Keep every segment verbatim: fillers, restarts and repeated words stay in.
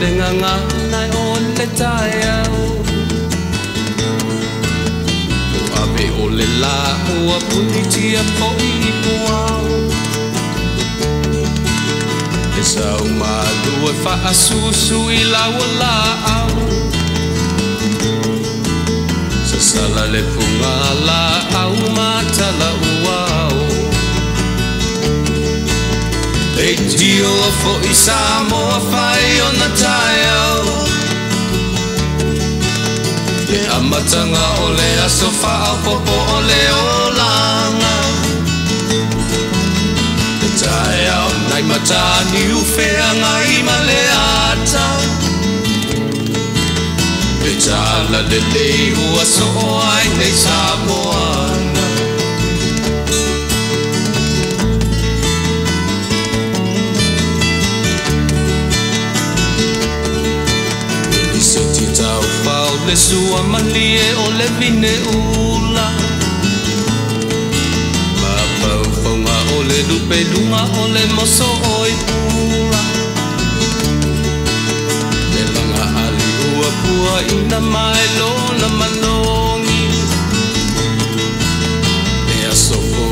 Denga nai on le taiao Ave ole la ua putitia po I puao Esa uma lua fa asusu I laua laau Sasala le punga la au mata la uao Leitio fo I Samoa fai ona taiao Le amatanga o le asofa au popo o le olanga Le taiao nai matani ufeanga I maleata Le tala le lei ua soa I nei Samoa Le sua manie o le vine ula Ma pauponga o le lupe luma o le moso oi pula Le langa ali ua pua ina mai lona manongi Le asoko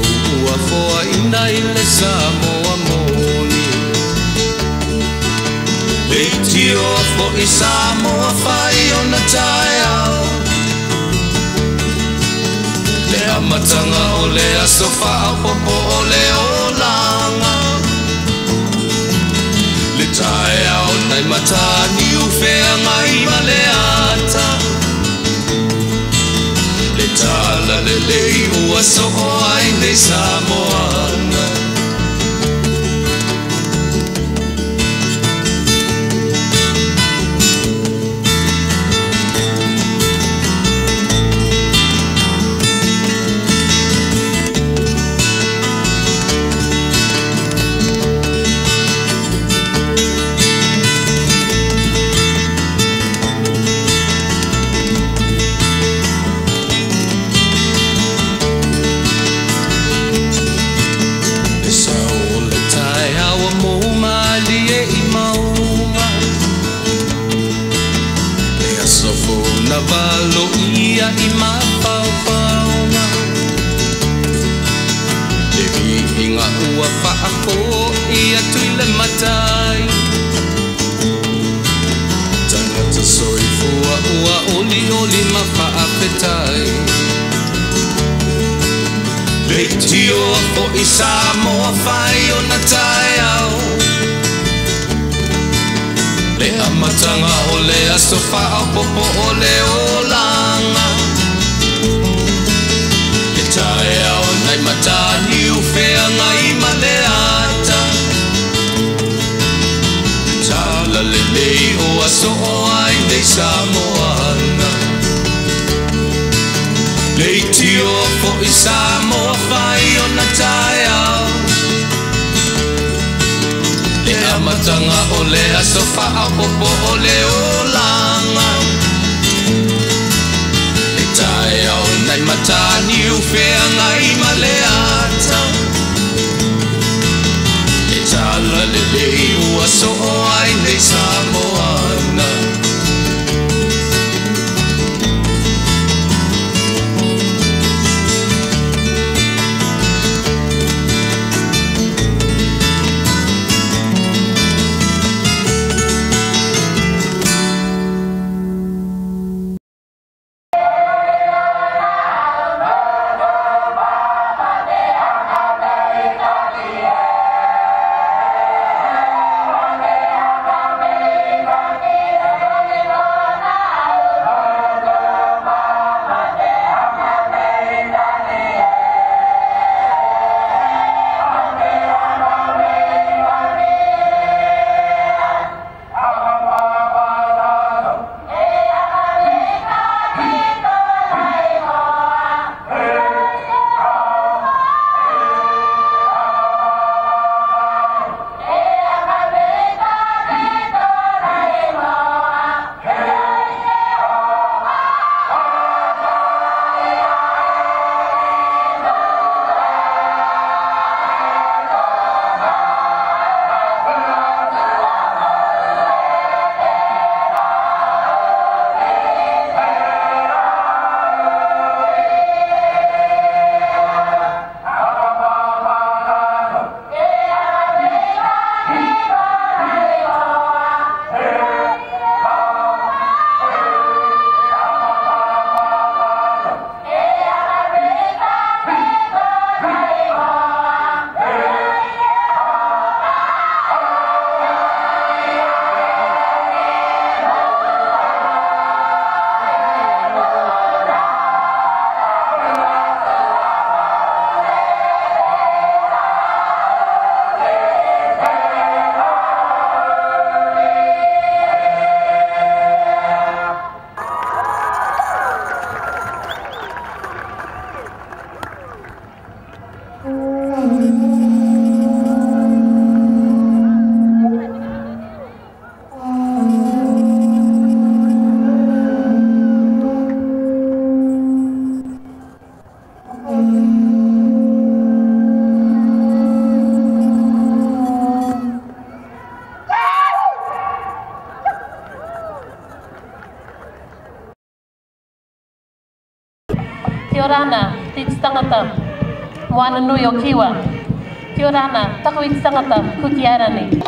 ua foa ina I le Samoa moni Le tio fo I Samoa fai ona tai Matanga ole asofa popo ole olanga Le taia ona I matani ufea ngai maleata Le tala le lei ua soko ai nei Samoana Valo ia I mapaopaona Le vihinga ua faako ia tui le matai Tangata soifua ua oli oli mapaapetai Le tio po I Samoa fai ona taiao Le amatanga o le asofa au popo o le olanga Le taea o nai matani ufea ngai maleata Le tala le lei o aso o ai nei Samoana Le tio po I Samoa fai o na taea Matanga ole asofa apopo ole olanga Le taia onai matani ufea ngai maleata Le tala le lei ua so'o ai nei Samoana Tiorana, Titstangata, Wananuyo Kiwa, Tiorana, Tahuitstangata, Kukiarani.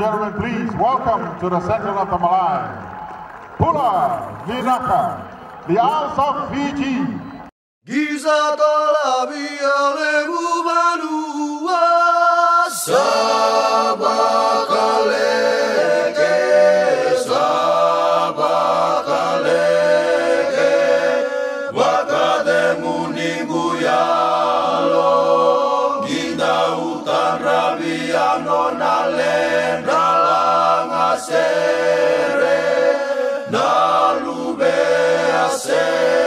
gentlemen, please welcome to the center of the Malai, Pula Vinaka, the Isles of Fiji. Giza talabia lebubanua sabakaleke, sabakaleke, wakade muningu yalo, ginda utan rabia nonale nalang asere, nalube asere.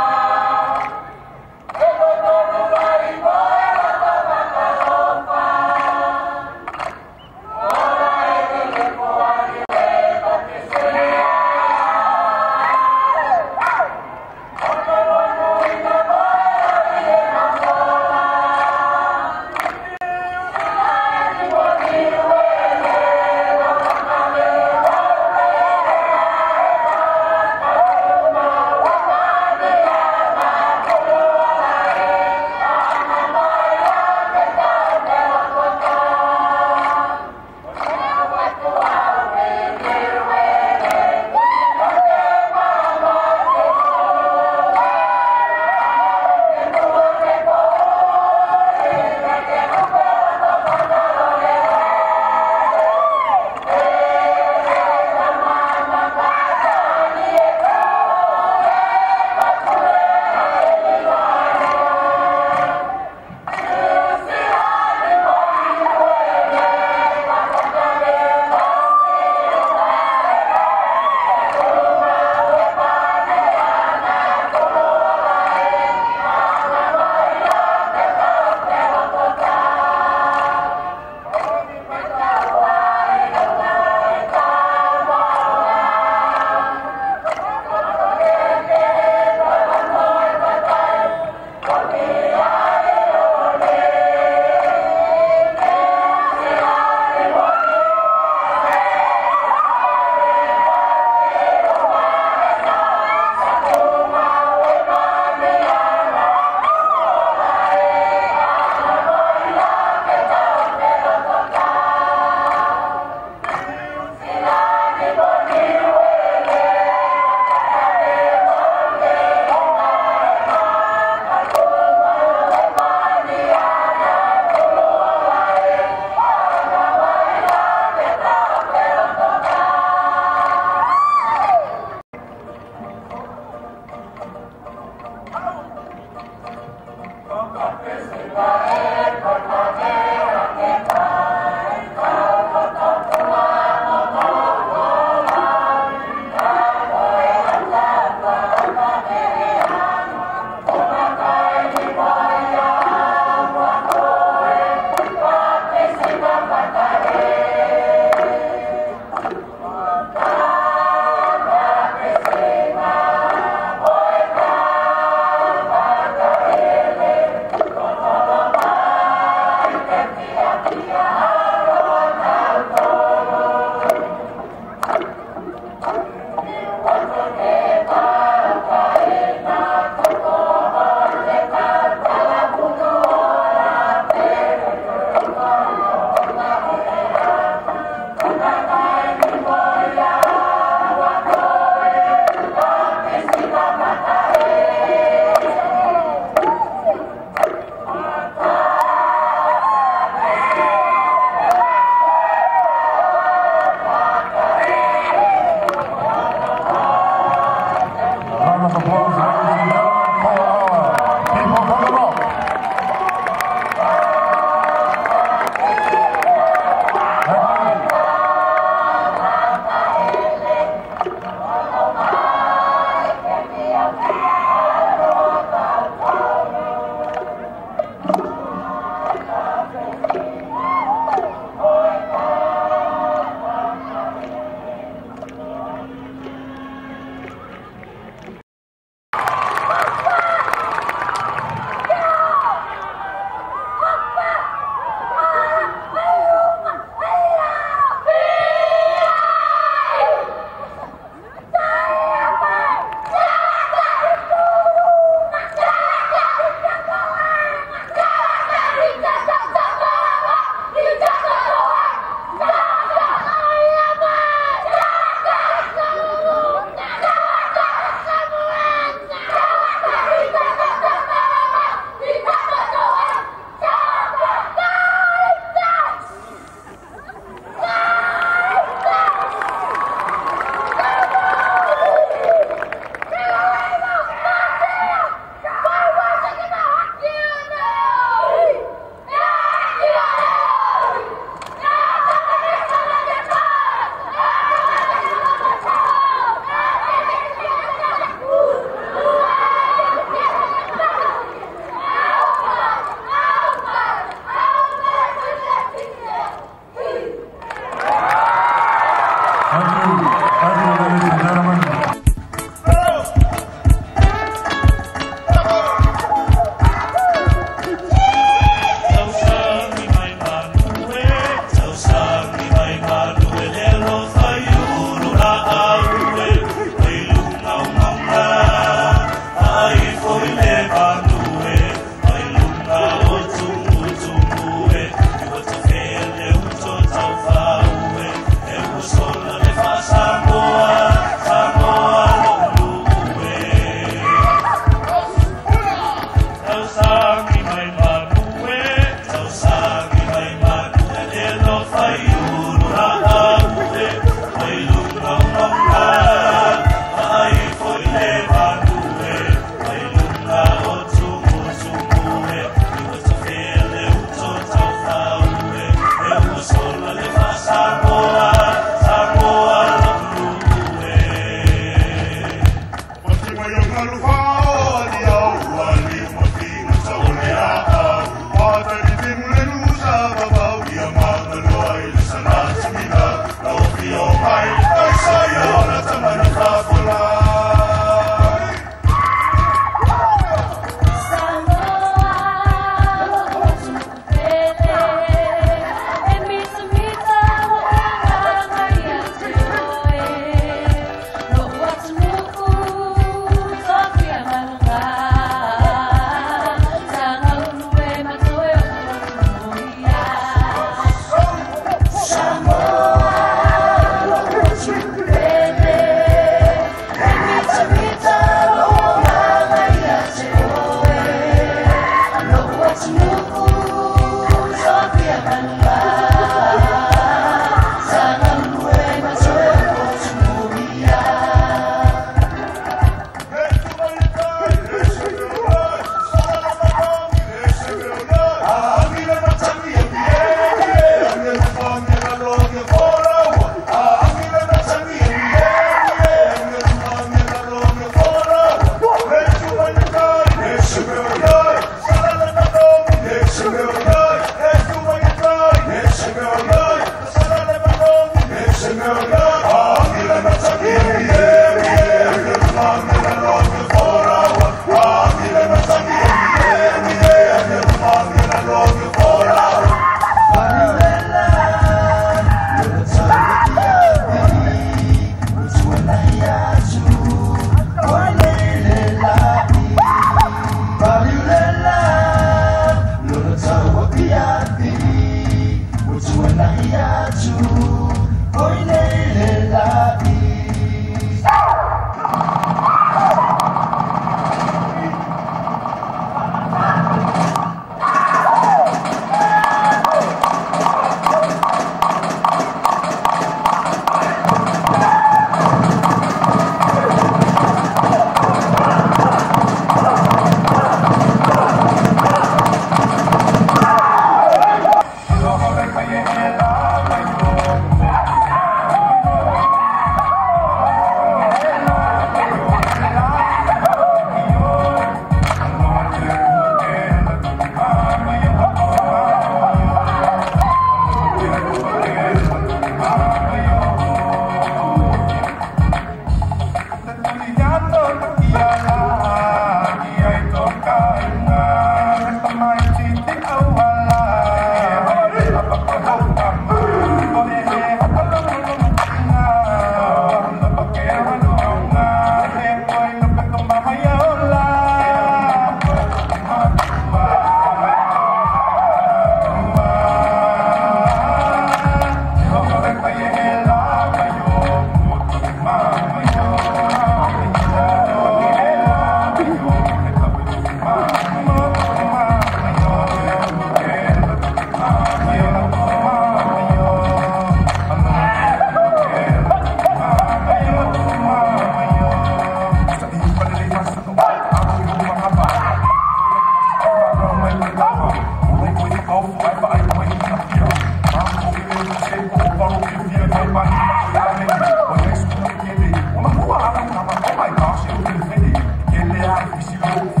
¡Gracias!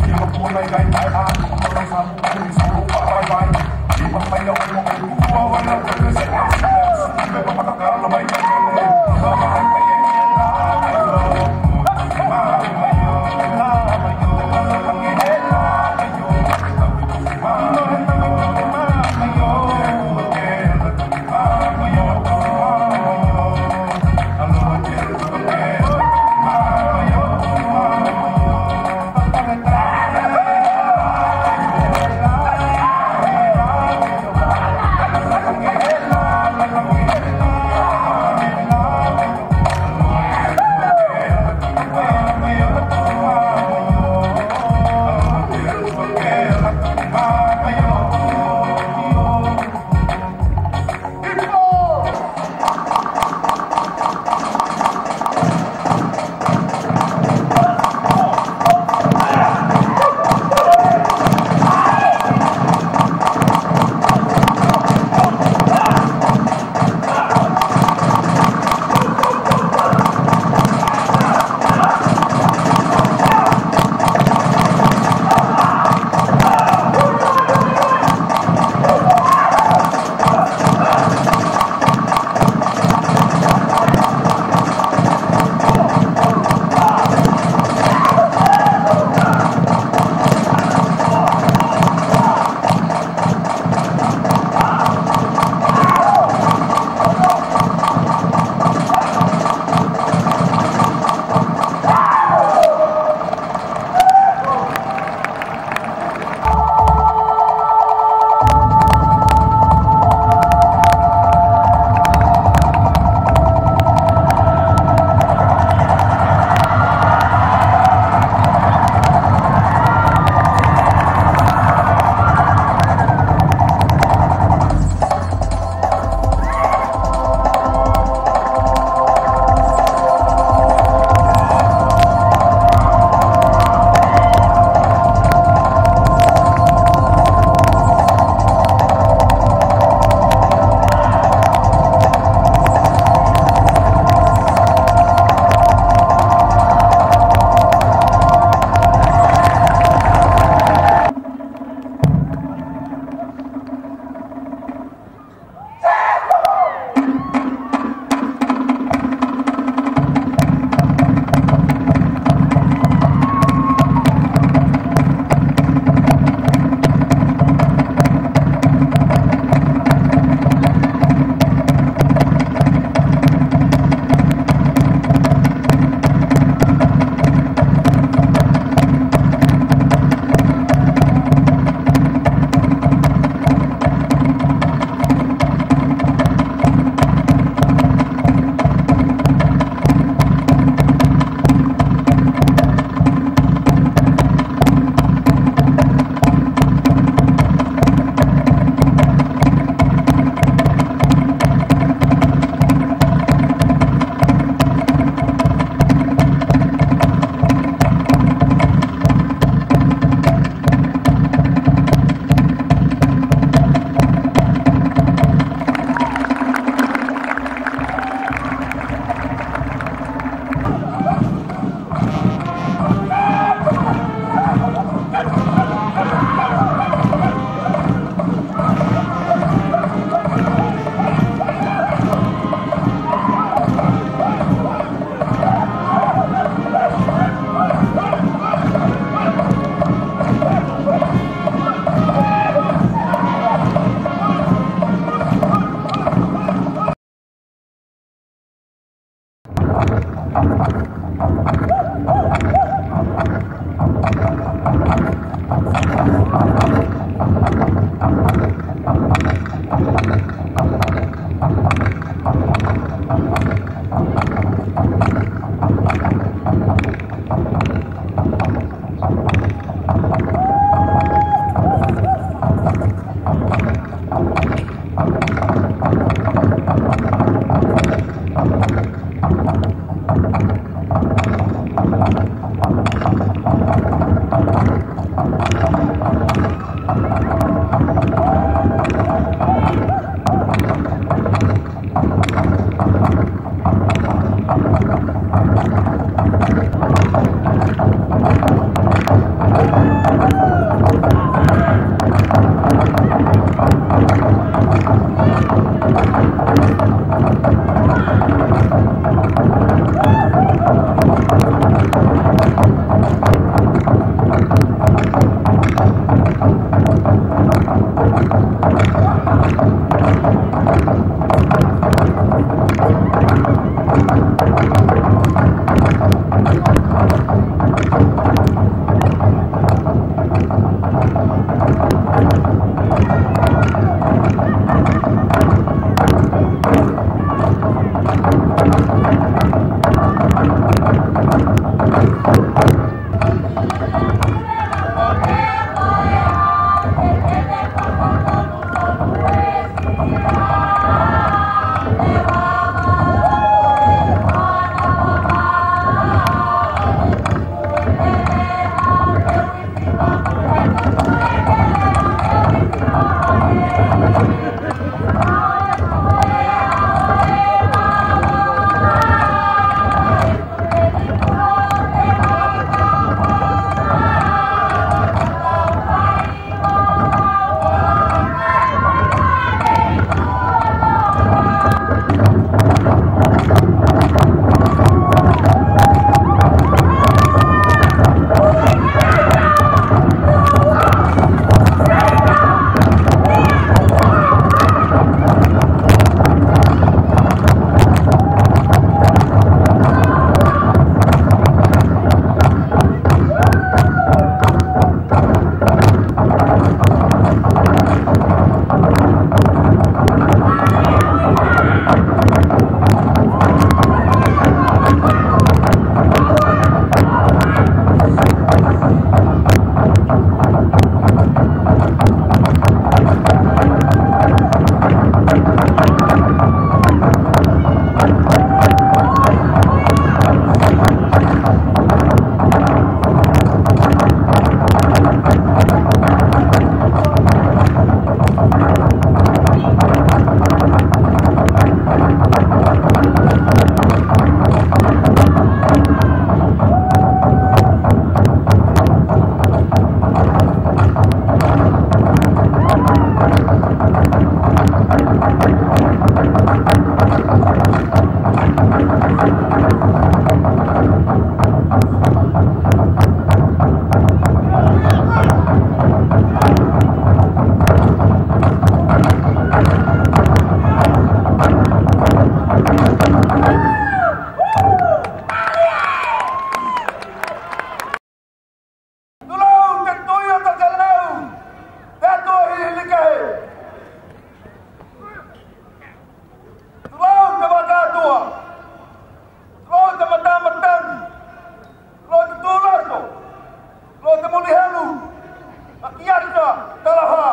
Ayuda, trabaja.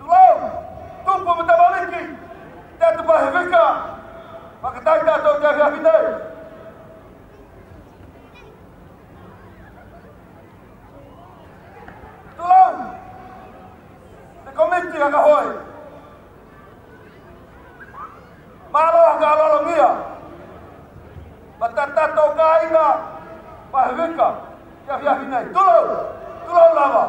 Tolong, tumpu betapa lagi. Dia tumpah mereka. Maka tak ada atau dia dah pindah. Tolong, rekomendasi agak hoi. Malu agak lolong dia. Betapa atau dia Pahvika, ya ya finai, tolong, tolong lama.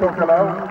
Nelson Salao.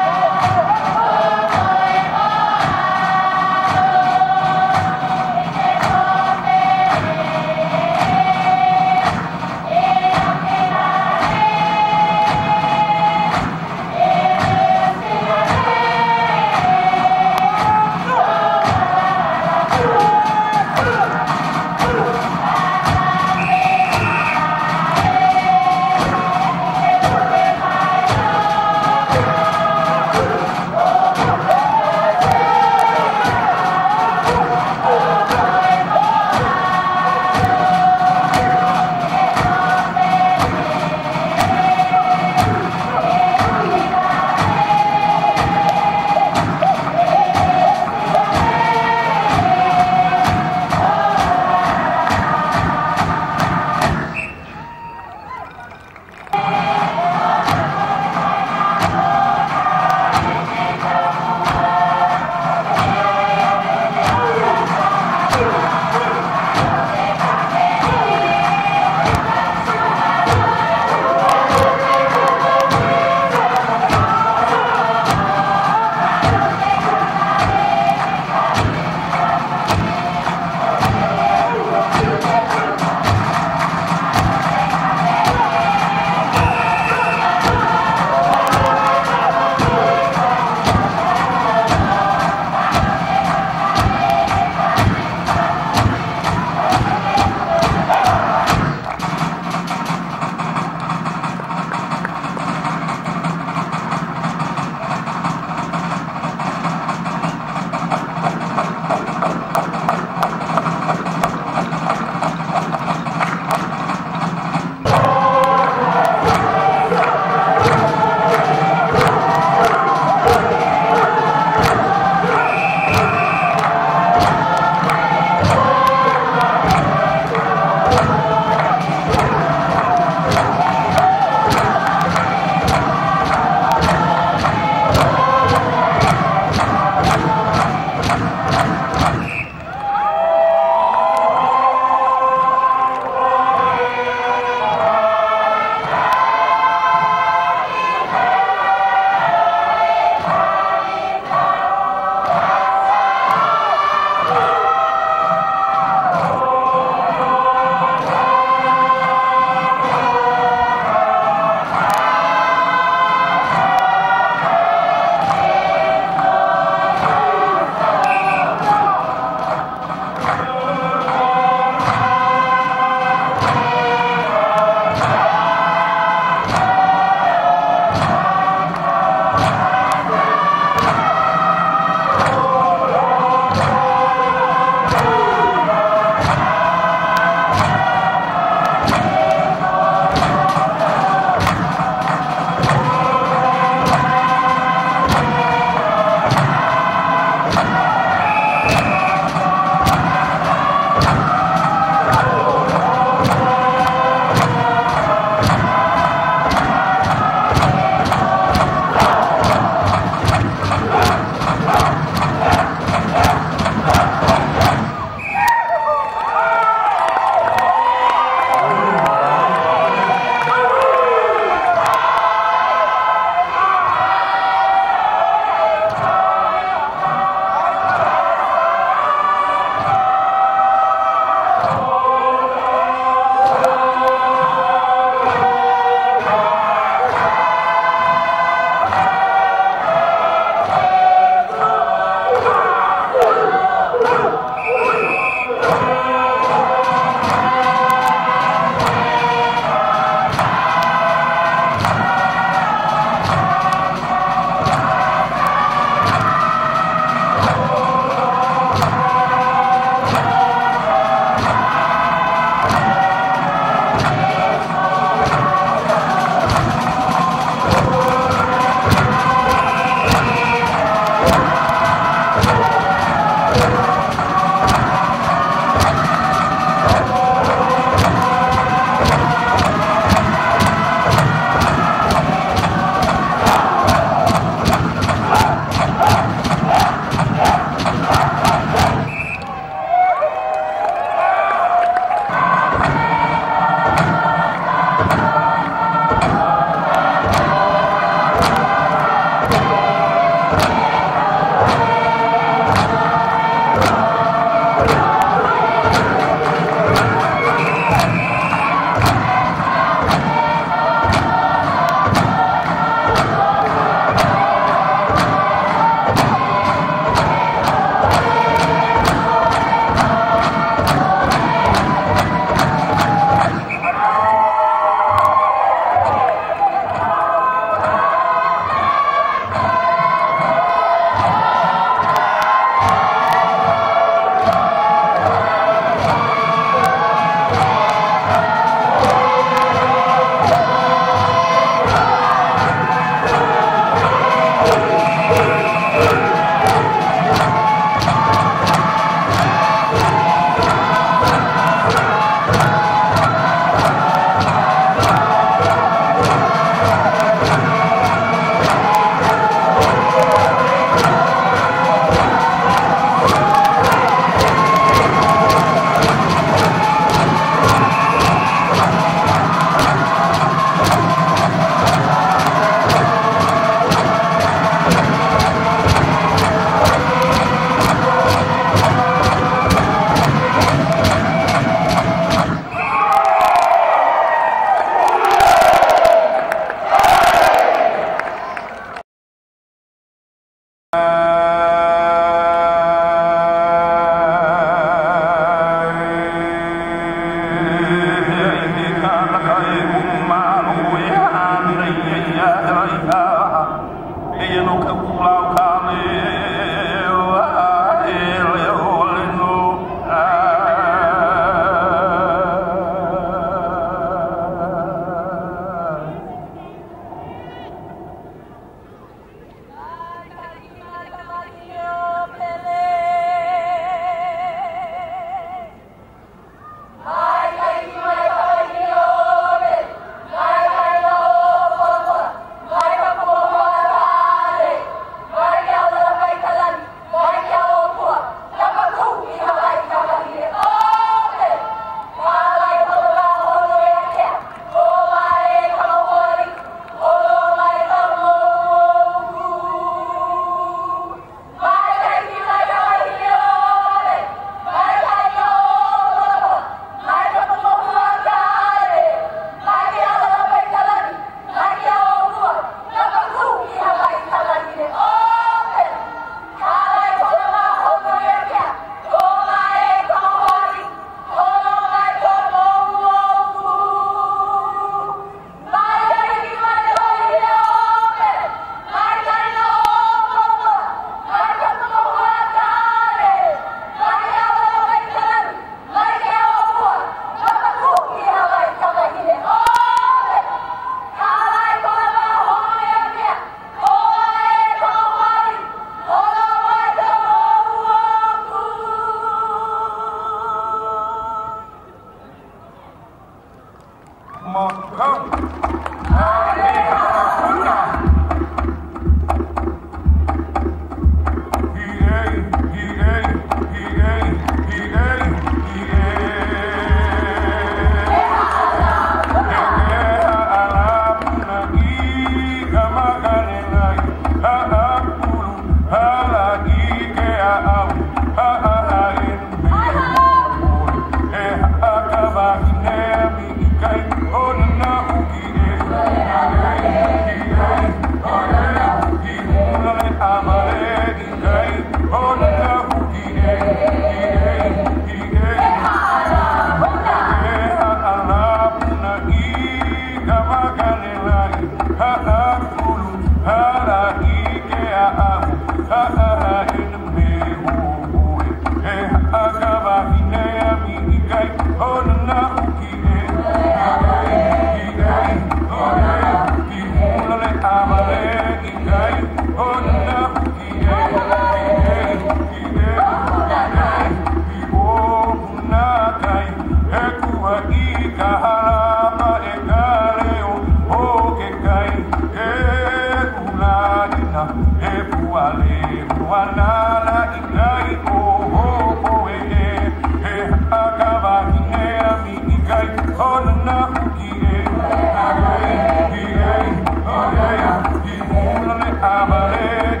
Amare,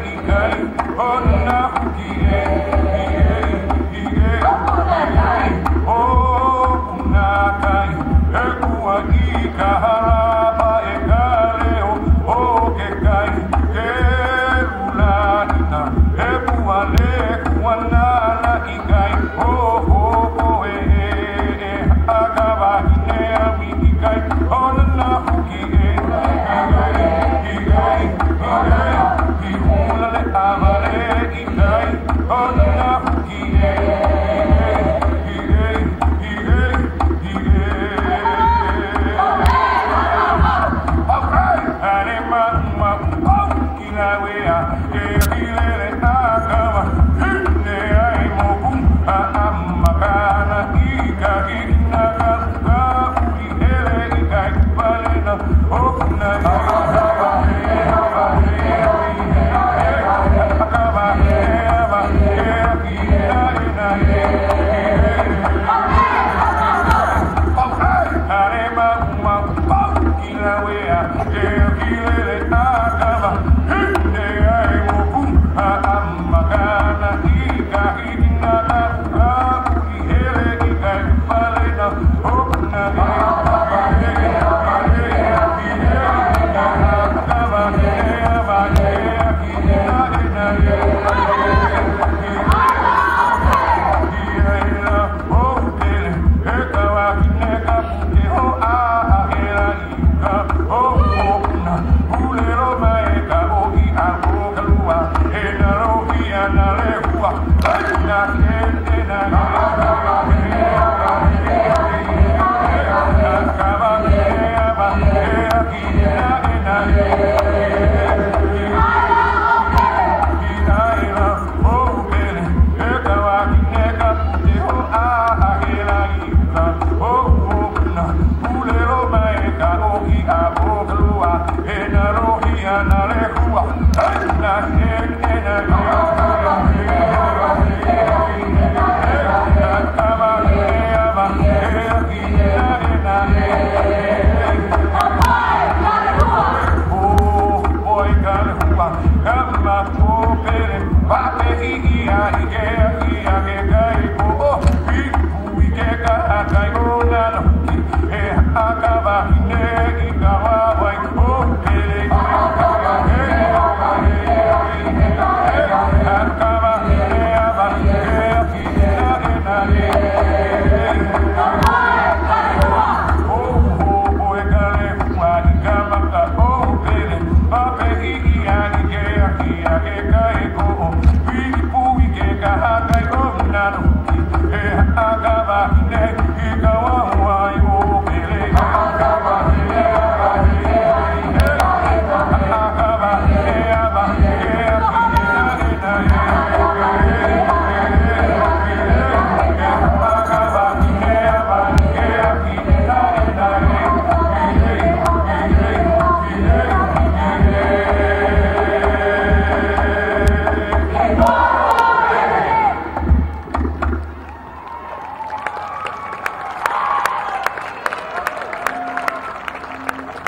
en la roquilla, en la lejua, en la gente, en la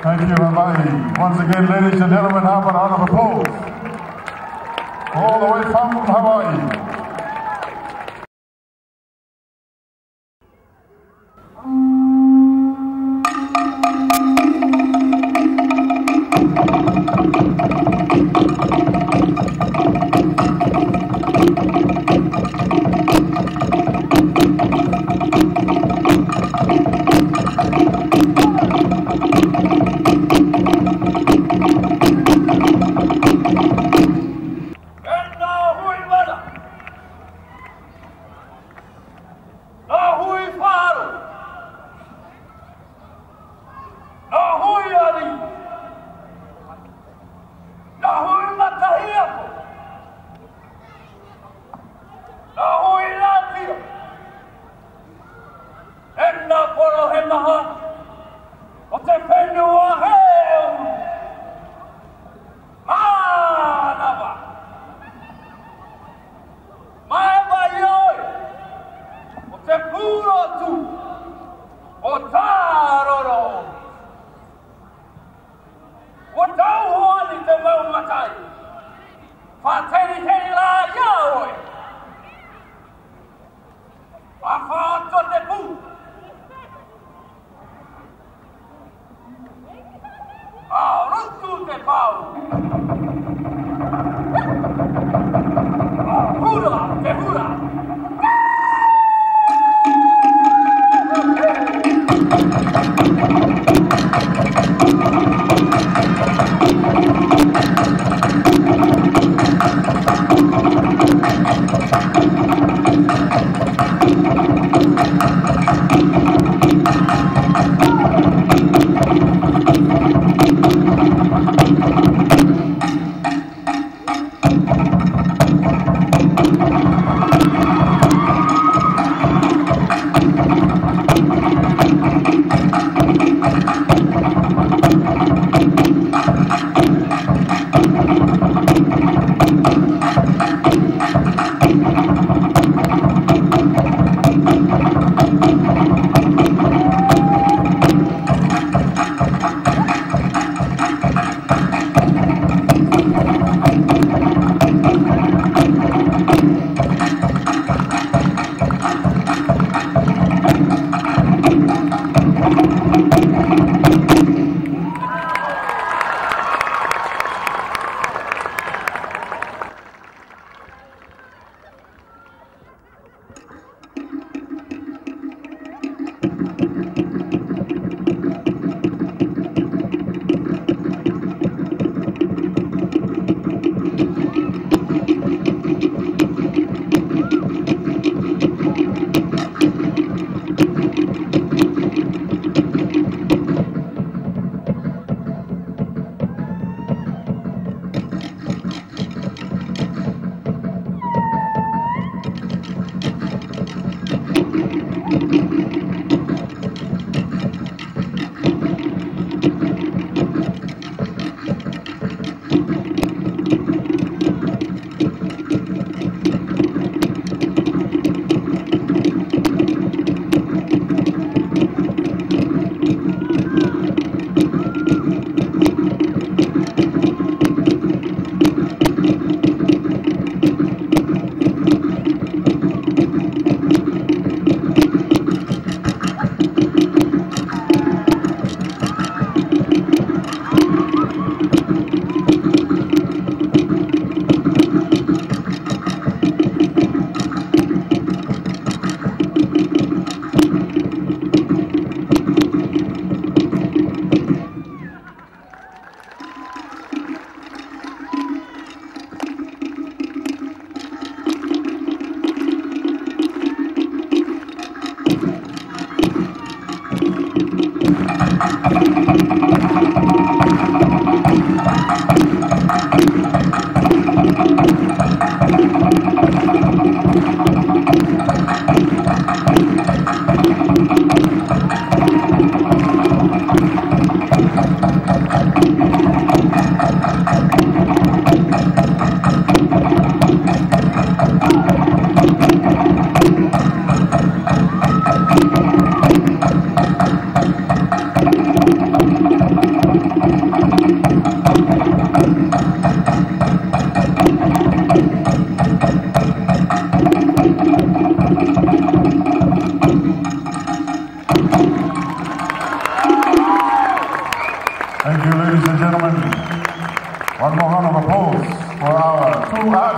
Thank you, everybody. Once again, ladies and gentlemen, have an round of applause. All the way from Hawaii.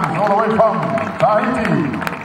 Japan, all the way from Tahiti.